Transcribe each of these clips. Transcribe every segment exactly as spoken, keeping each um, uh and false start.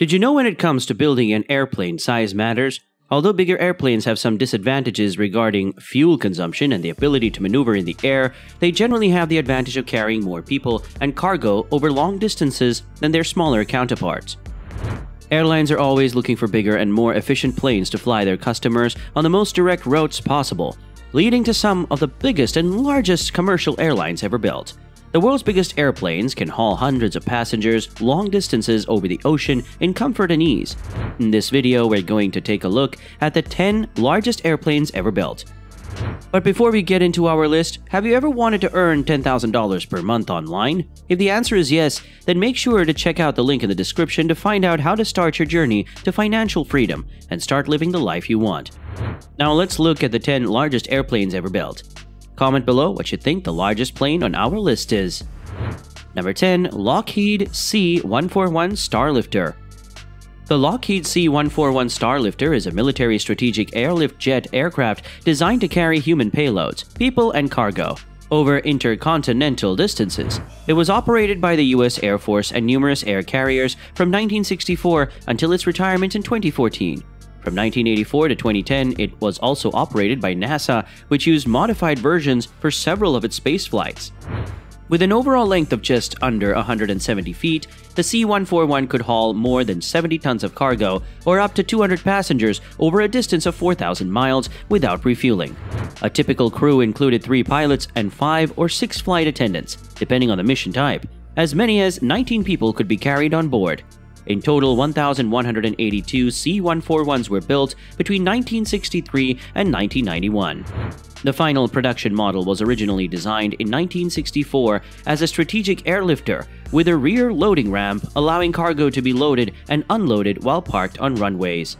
Did you know when it comes to building an airplane, size matters? Although bigger airplanes have some disadvantages regarding fuel consumption and the ability to maneuver in the air, they generally have the advantage of carrying more people and cargo over long distances than their smaller counterparts. Airlines are always looking for bigger and more efficient planes to fly their customers on the most direct routes possible, leading to some of the biggest and largest commercial airlines ever built. The world's biggest airplanes can haul hundreds of passengers long distances over the ocean in comfort and ease. In this video, we're going to take a look at the ten largest airplanes ever built. But before we get into our list, have you ever wanted to earn ten thousand dollars per month online? If the answer is yes, then make sure to check out the link in the description to find out how to start your journey to financial freedom and start living the life you want. Now let's look at the ten largest airplanes ever built. Comment below what you think the largest plane on our list is. Number ten. Lockheed C one forty-one Starlifter. The Lockheed C one forty-one Starlifter is a military strategic airlift jet aircraft designed to carry human payloads, people and cargo, over intercontinental distances. It was operated by the U S Air Force and numerous air carriers from nineteen sixty-four until its retirement in twenty fourteen. From nineteen eighty-four to twenty ten, it was also operated by NASA, which used modified versions for several of its space flights. With an overall length of just under one hundred seventy feet, the C one forty-one could haul more than seventy tons of cargo or up to two hundred passengers over a distance of four thousand miles without refueling. A typical crew included three pilots and five or six flight attendants, depending on the mission type. As many as nineteen people could be carried on board. In total, one thousand one hundred eighty-two C one forty-ones were built between nineteen sixty-three and nineteen ninety-one. The final production model was originally designed in nineteen sixty-four as a strategic airlifter with a rear loading ramp allowing cargo to be loaded and unloaded while parked on runways.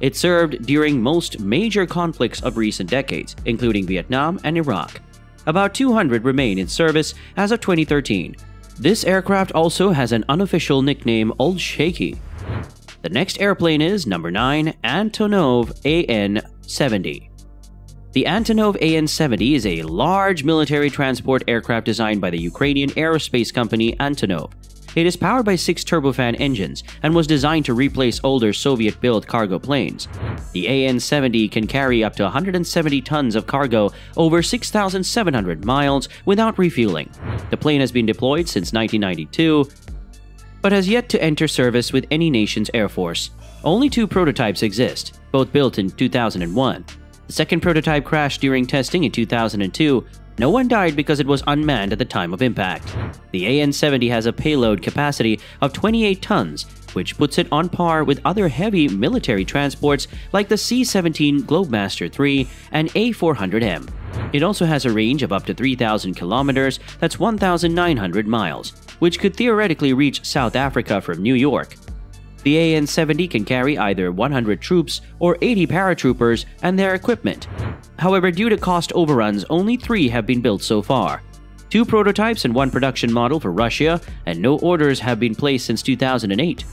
It served during most major conflicts of recent decades, including Vietnam and Iraq. About two hundred remain in service as of twenty thirteen. This aircraft also has an unofficial nickname, Old Shaky. The next airplane is number nine, Antonov A N seventy. The Antonov A N seventy is a large military transport aircraft designed by the Ukrainian aerospace company Antonov. It is powered by six turbofan engines and was designed to replace older Soviet-built cargo planes. The A N seventy can carry up to one hundred seventy tons of cargo over six thousand seven hundred miles without refueling. The plane has been deployed since nineteen ninety-two, but has yet to enter service with any nation's air force. Only two prototypes exist, both built in two thousand one. The second prototype crashed during testing in two thousand two. No one died because it was unmanned at the time of impact. The A N seventy has a payload capacity of twenty-eight tons, which puts it on par with other heavy military transports like the C seventeen Globemaster three and A four hundred M. It also has a range of up to three thousand kilometers, that's one thousand nine hundred miles, which could theoretically reach South Africa from New York. The A N seventy can carry either one hundred troops or eighty paratroopers and their equipment. However, due to cost overruns, only three have been built so far. Two prototypes and one production model for Russia, and no orders have been placed since two thousand eight.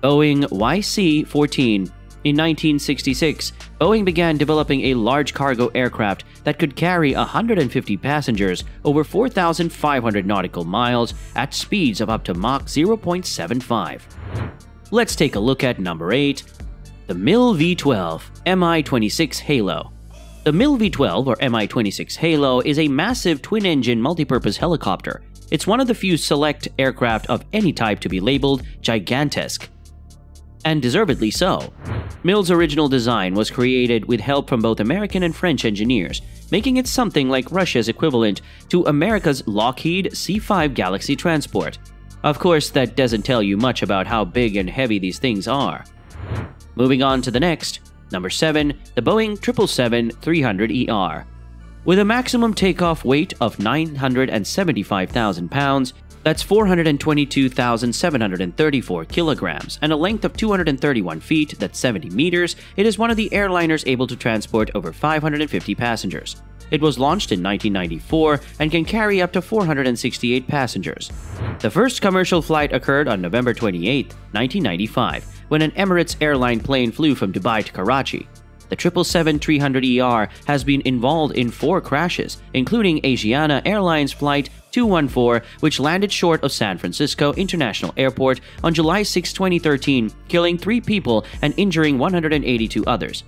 Boeing Y C fourteen. In nineteen sixty-six, Boeing began developing a large cargo aircraft that could carry one hundred fifty passengers over four thousand five hundred nautical miles at speeds of up to Mach zero point seven five. Let's take a look at number eight, the Mil V twelve M I twenty-six Halo. The Mil V twelve or M I twenty-six Halo is a massive twin-engine multipurpose helicopter. It's one of the few select aircraft of any type to be labeled gigantesque, and deservedly so. Mil's original design was created with help from both American and French engineers, making it something like Russia's equivalent to America's Lockheed C five Galaxy transport. Of course, that doesn't tell you much about how big and heavy these things are. Moving on to the next, number seven, the Boeing seven seventy-seven three hundred E R. With a maximum takeoff weight of nine hundred seventy-five thousand pounds, that's four hundred twenty-two thousand seven hundred thirty-four kilograms, and a length of two hundred thirty-one feet, that's seventy meters, it is one of the airliners able to transport over five hundred fifty passengers. It was launched in nineteen ninety-four and can carry up to four hundred sixty-eight passengers. The first commercial flight occurred on November twenty-eighth, nineteen ninety-five, when an Emirates airline plane flew from Dubai to Karachi. The seven seventy-seven three hundred E R has been involved in four crashes, including Asiana Airlines Flight two one four, which landed short of San Francisco International Airport on July sixth twenty thirteen, killing three people and injuring one hundred eighty-two others.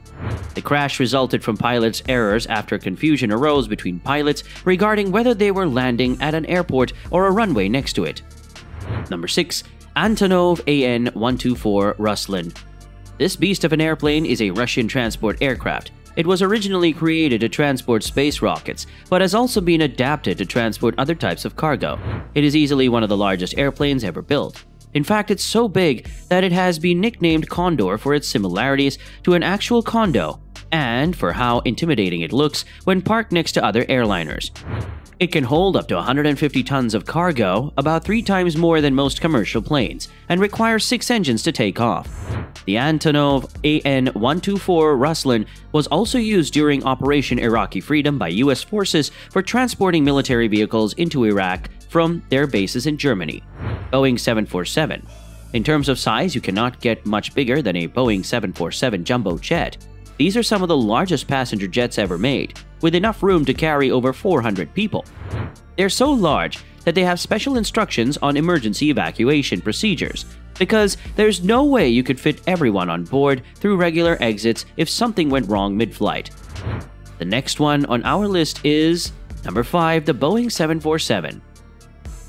The crash resulted from pilots' errors after confusion arose between pilots regarding whether they were landing at an airport or a runway next to it. Number six. Antonov A N one twenty-four Ruslan. This beast of an airplane is a Russian transport aircraft. It was originally created to transport space rockets, but has also been adapted to transport other types of cargo. It is easily one of the largest airplanes ever built. In fact, it's so big that it has been nicknamed Condor for its similarities to an actual condo and for how intimidating it looks when parked next to other airliners. It can hold up to one hundred fifty tons of cargo, about three times more than most commercial planes, and requires six engines to take off. The Antonov A N one twenty-four Ruslan was also used during Operation Iraqi Freedom by U S forces for transporting military vehicles into Iraq from their bases in Germany. Boeing seven forty-seven. In terms of size, you cannot get much bigger than a Boeing seven forty-seven jumbo jet. These are some of the largest passenger jets ever made, with enough room to carry over four hundred people. They're so large that they have special instructions on emergency evacuation procedures, because there's no way you could fit everyone on board through regular exits if something went wrong mid-flight. The next one on our list is number five, the Boeing seven forty-seven.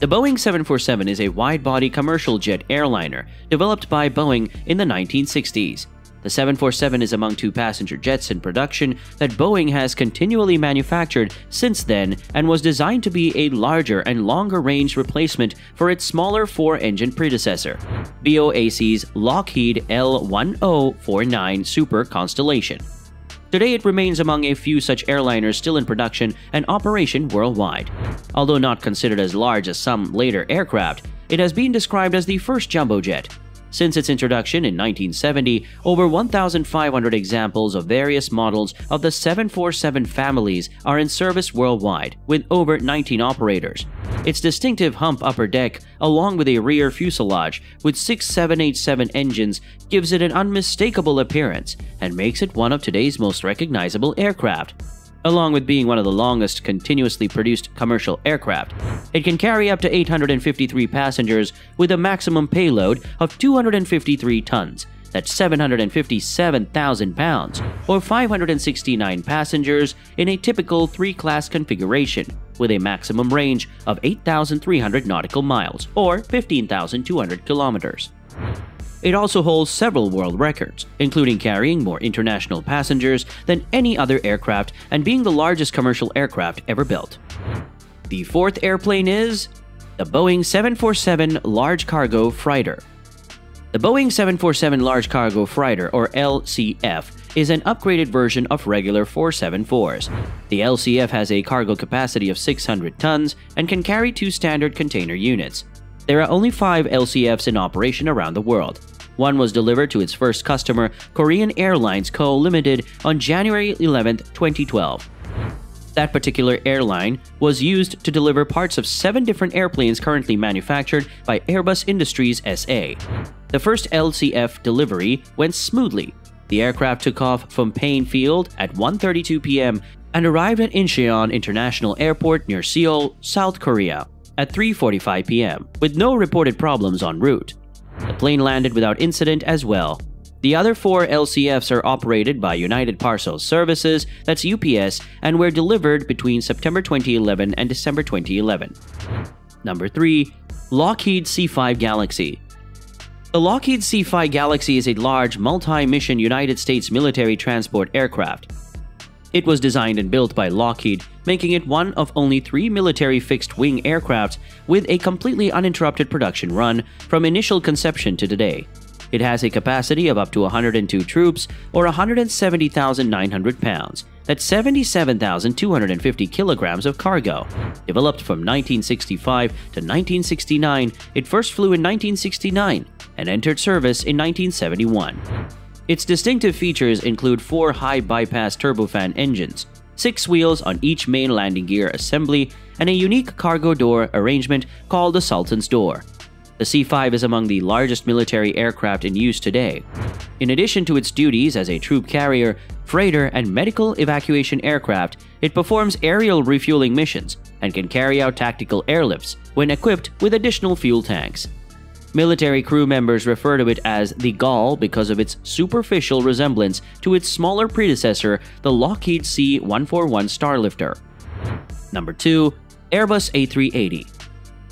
The Boeing seven forty-seven is a wide-body commercial jet airliner developed by Boeing in the nineteen sixties. The seven forty-seven is among two passenger jets in production that Boeing has continually manufactured since then and was designed to be a larger and longer-range replacement for its smaller four-engine predecessor, B O A C's Lockheed L ten forty-nine Super Constellation. Today, it remains among a few such airliners still in production and operation worldwide. Although not considered as large as some later aircraft, it has been described as the first jumbo jet. Since its introduction in nineteen seventy, over one thousand five hundred examples of various models of the seven forty-seven families are in service worldwide, with over nineteen operators. Its distinctive hump upper deck, along with a rear fuselage with six seven eighty-seven engines, gives it an unmistakable appearance and makes it one of today's most recognizable aircraft. Along with being one of the longest continuously produced commercial aircraft, it can carry up to eight hundred fifty-three passengers with a maximum payload of two hundred fifty-three tons, that's seven hundred fifty-seven thousand pounds, or five hundred sixty-nine passengers in a typical three-class configuration, with a maximum range of eight thousand three hundred nautical miles, or fifteen thousand two hundred kilometers. It also holds several world records, including carrying more international passengers than any other aircraft and being the largest commercial aircraft ever built. The fourth airplane is the Boeing seven forty-seven Large Cargo Freighter. The Boeing seven forty-seven Large Cargo Freighter, or L C F, is an upgraded version of regular four seventy-fours. The L C F has a cargo capacity of six hundred tons and can carry two standard container units. There are only five L C Fs in operation around the world. One was delivered to its first customer, Korean Airlines Co Limited, on January eleventh twenty twelve. That particular airline was used to deliver parts of seven different airplanes currently manufactured by Airbus Industries S A The first L C F delivery went smoothly. The aircraft took off from Paine Field at one thirty-two p m and arrived at Incheon International Airport near Seoul, South Korea, at three forty-five p m, with no reported problems en route. The plane landed without incident as well. The other four L C Fs are operated by United Parcel Services, that's U P S, and were delivered between September twenty eleven and December twenty eleven. Number three. Lockheed C five Galaxy. The Lockheed C five Galaxy is a large, multi-mission United States military transport aircraft. It was designed and built by Lockheed, making it one of only three military fixed-wing aircrafts with a completely uninterrupted production run from initial conception to today. It has a capacity of up to one hundred two troops, or one hundred seventy thousand nine hundred pounds, that's seventy-seven thousand two hundred fifty kilograms of cargo. Developed from nineteen sixty-five to nineteen sixty-nine, it first flew in nineteen sixty-nine and entered service in nineteen seventy-one. Its distinctive features include four high-bypass turbofan engines, six wheels on each main landing gear assembly, and a unique cargo door arrangement called the Sultan's Door. The C five is among the largest military aircraft in use today. In addition to its duties as a troop carrier, freighter, and medical evacuation aircraft, it performs aerial refueling missions and can carry out tactical airlifts when equipped with additional fuel tanks. Military crew members refer to it as the Gull because of its superficial resemblance to its smaller predecessor, the Lockheed C one forty-one Starlifter. Number two. Airbus A three eighty.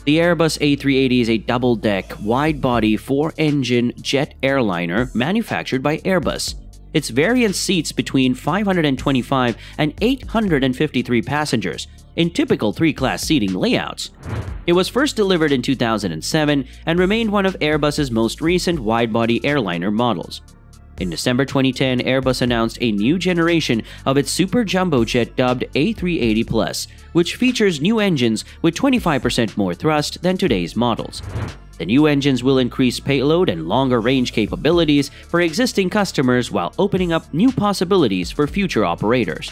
The Airbus A three eighty is a double-deck, wide-body, four-engine jet airliner manufactured by Airbus. Its variant seats between five hundred twenty-five and eight hundred fifty-three passengers in typical three-class seating layouts. It was first delivered in two thousand seven and remained one of Airbus's most recent wide-body airliner models. In December twenty ten, Airbus announced a new generation of its super jumbo jet dubbed A three eighty plus, which features new engines with twenty-five percent more thrust than today's models. The new engines will increase payload and longer range capabilities for existing customers while opening up new possibilities for future operators.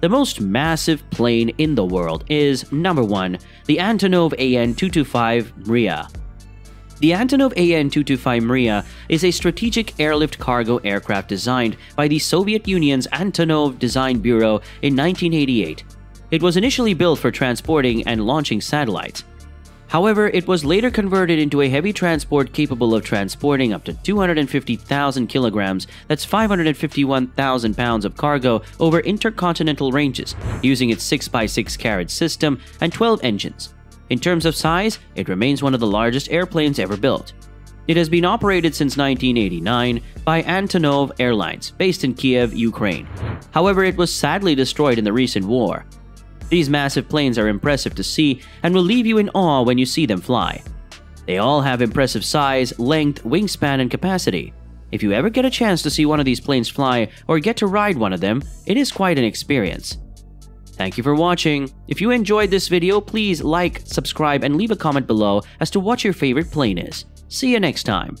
The most massive plane in the world is, number one, the Antonov A N two twenty-five Mriya. The Antonov A N two twenty-five Mriya is a strategic airlift cargo aircraft designed by the Soviet Union's Antonov Design Bureau in nineteen eighty-eight. It was initially built for transporting and launching satellites. However, it was later converted into a heavy transport capable of transporting up to two hundred fifty thousand kilograms, that's five hundred fifty-one thousand pounds of cargo over intercontinental ranges, using its six by six carriage system and twelve engines. In terms of size, it remains one of the largest airplanes ever built. It has been operated since nineteen eighty-nine by Antonov Airlines, based in Kiev, Ukraine. However, it was sadly destroyed in the recent war. These massive planes are impressive to see and will leave you in awe when you see them fly. They all have impressive size, length, wingspan, and capacity. If you ever get a chance to see one of these planes fly or get to ride one of them, it is quite an experience. Thank you for watching. If you enjoyed this video, please like, subscribe, and leave a comment below as to what your favorite plane is. See you next time.